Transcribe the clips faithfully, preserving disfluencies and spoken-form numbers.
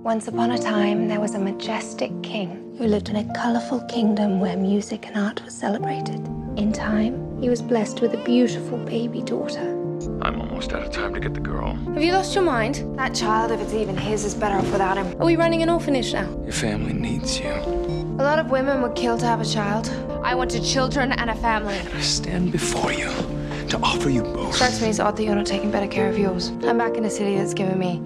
Once upon a time, there was a majestic king who lived in a colorful kingdom where music and art were celebrated. In time, he was blessed with a beautiful baby daughter. I'm almost out of time to get the girl. Have you lost your mind? That child, if it's even his, is better off without him. Are we running an orphanage now? Your family needs you. A lot of women were killed to have a child. I wanted children and a family. I stand before you to offer you both. Strikes me as odd that you're not taking better care of yours. I'm back in a city that's given me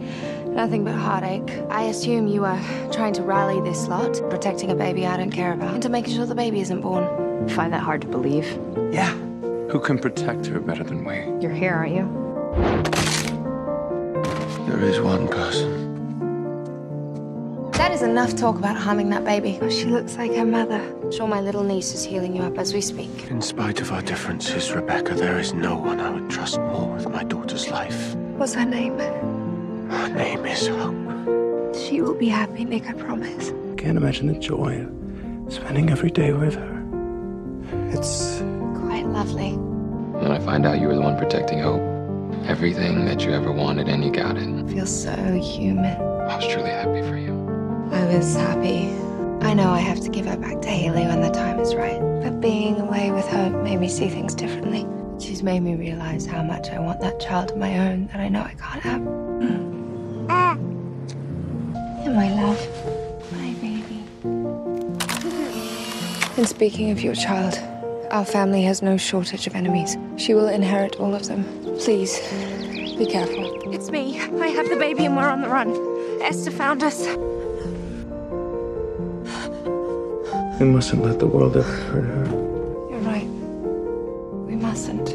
nothing but heartache. I assume you are trying to rally this lot, protecting a baby I don't care about, into making sure the baby isn't born. I find that hard to believe. Yeah. Who can protect her better than we? You're here, aren't you? There is one person. That is enough talk about harming that baby. Oh, she looks like her mother. I'm sure my little niece is healing you up as we speak. In spite of our differences, Rebekah, there is no one I would trust more with my daughter's life. What's her name? Her name is Hope. She will be happy, Nick, I promise. I can't imagine the joy of spending every day with her. It's quite lovely. When I find out you were the one protecting Hope, everything that you ever wanted, and you got it. I feel so human. I was truly happy for you. I was happy. I know I have to give her back to Hayley when the time is right. But being away with her made me see things differently. She's made me realize how much I want that child of my own that I know I can't have. Mm. My love, my baby. And speaking of your child, our family has no shortage of enemies. She will inherit all of them. Please, be careful. It's me. I have the baby and we're on the run. Esther found us. We mustn't let the world ever hurt her. You're right. We mustn't.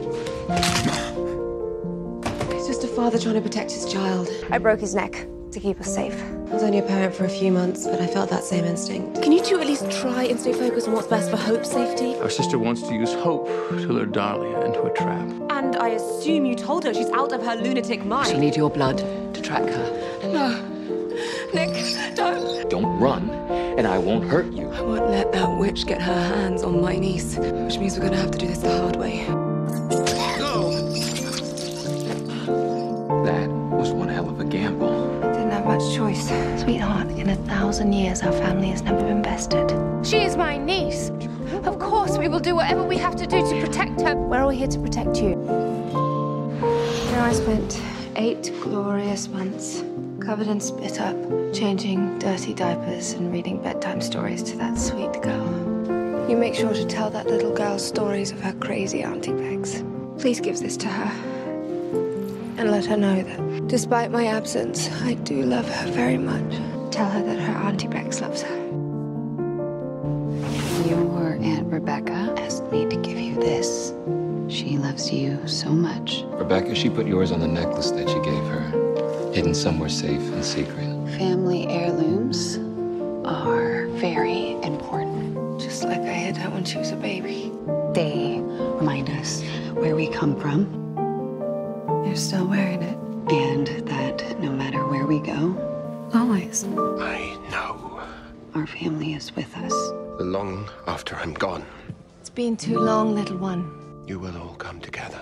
It's just a father trying to protect his child. I broke his neck to keep us safe. I was only a parent for a few months, but I felt that same instinct. Can you two at least try and stay focused on what's best for Hope's safety? Our sister wants to use Hope to lure Dahlia into a trap. And I assume you told her she's out of her lunatic mind. She'll need your blood to track her. No. Nick, don't. Don't run, and I won't hurt you. I won't let that witch get her hands on my niece, which means we're gonna have to do this the hard way. Choice. Sweetheart, in a thousand years, our family has never been bested. She is my niece. Of course we will do whatever we have to do to protect her. We're all here to protect you. You know, I spent eight glorious months covered in spit up, changing dirty diapers and reading bedtime stories to that sweet girl. You make sure to tell that little girl stories of her crazy Auntie Pegs. Please give this to her. And let her know that, despite my absence, I do love her very much. Tell her that her Auntie Bex loves her. Your Aunt Rebekah asked me to give you this. She loves you so much. Rebekah, she put yours on the necklace that you gave her, hidden somewhere safe and secret. Family heirlooms are very important. Just like I hid her when she was a baby. They remind us where we come from. You're still wearing it. And that no matter where we go, always. I know. Our family is with us. Long after I'm gone. It's been too long, little one. You will all come together.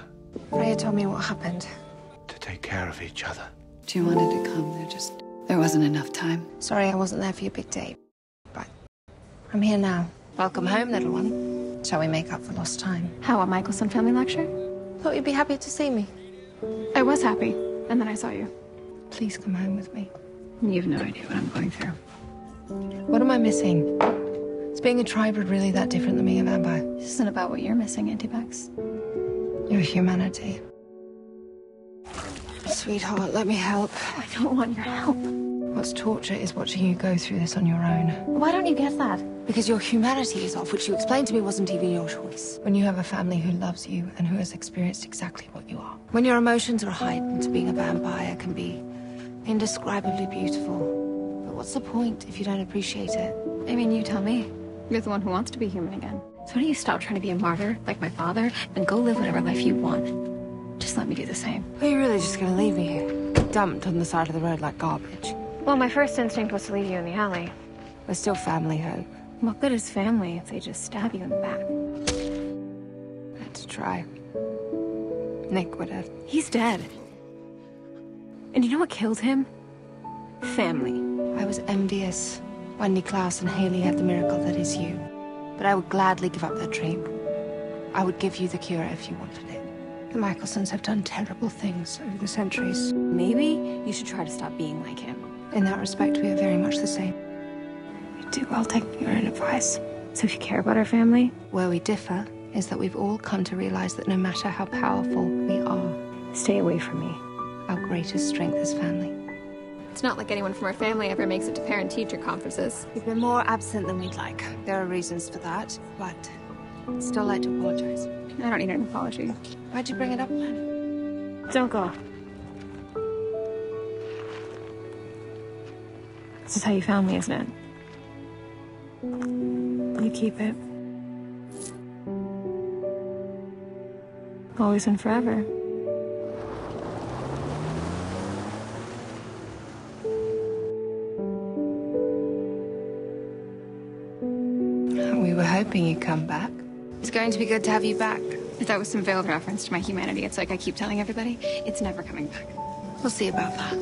Freya told me what happened. To take care of each other. She wanted to come. There just, there wasn't enough time. Sorry I wasn't there for your big day. But I'm here now. Welcome home, little one. Shall we make up for lost time? How, a Michaelson family lecture? Thought you'd be happy to see me. I was happy, and then I saw you. Please come home with me. You've no idea what I'm going through. What am I missing? Is being a tribrid really that different than being a vampire? This isn't about what you're missing, Auntie Bex. Your humanity. Sweetheart, let me help. I don't want your help. What's torture is watching you go through this on your own. Why don't you get that? Because your humanity is off, which you explained to me wasn't even your choice. When you have a family who loves you and who has experienced exactly what you are. When your emotions are heightened, being a vampire can be indescribably beautiful. But what's the point if you don't appreciate it? I mean, you tell me. You're the one who wants to be human again. So why don't you stop trying to be a martyr, like my father, and go live whatever life you want? Just let me do the same. Are you really just gonna leave me here? Dumped on the side of the road like garbage? Well, my first instinct was to leave you in the alley. We're still family, Hope. What good is family if they just stab you in the back? Let's try. Nick would have. He's dead. And you know what killed him? Family. I was envious when Niklaus and Hayley had the miracle that is you. But I would gladly give up that dream. I would give you the cure if you wanted it. The Michaelsons have done terrible things over the centuries. Maybe you should try to stop being like him. In that respect, we are very much the same. You do well taking your own advice. So if you care about our family? Where we differ is that we've all come to realize that no matter how powerful we are, stay away from me. Our greatest strength is family. It's not like anyone from our family ever makes it to parent-teacher conferences. We've been more absent than we'd like. There are reasons for that, but I'd still like to apologize. I don't need an apology. Why'd you bring it up then? Don't go. This is how you found me, isn't it? You keep it. Always and forever. We were hoping you'd come back. It's going to be good to have you back. If that was some veiled reference to my humanity, it's like I keep telling everybody, it's never coming back. We'll see about that.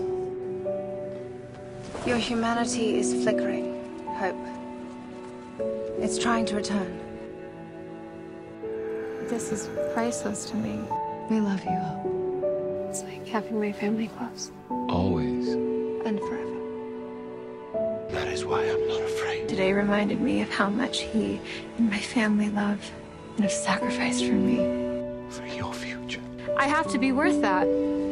Your humanity is flickering, Hope. It's trying to return. This is priceless to me. We love you, Hope. It's like having my family close. Always. And forever. That is why I'm not afraid. Today reminded me of how much he and my family love and have sacrificed for me. For your future. I have to be worth that.